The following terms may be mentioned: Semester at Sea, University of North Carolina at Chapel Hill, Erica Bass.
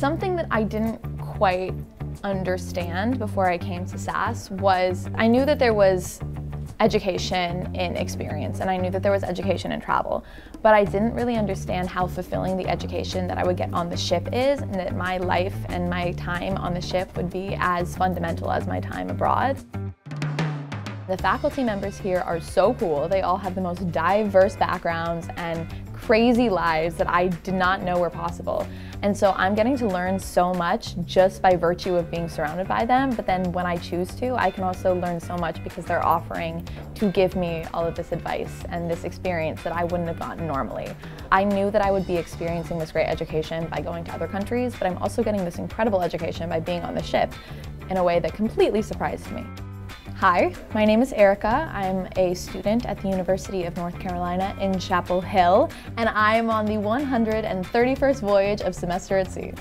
Something that I didn't quite understand before I came to SAS was I knew that there was education in experience and I knew that there was education in travel, but I didn't really understand how fulfilling the education that I would get on the ship is, and that my life and my time on the ship would be as fundamental as my time abroad. The faculty members here are so cool. They all have the most diverse backgrounds and crazy lives that I did not know were possible. And so I'm getting to learn so much just by virtue of being surrounded by them, but then when I choose to, I can also learn so much because they're offering to give me all of this advice and this experience that I wouldn't have gotten normally. I knew that I would be experiencing this great education by going to other countries, but I'm also getting this incredible education by being on the ship in a way that completely surprised me. Hi, my name is Erica. I'm a student at the University of North Carolina in Chapel Hill, and I'm on the 131st voyage of Semester at Sea.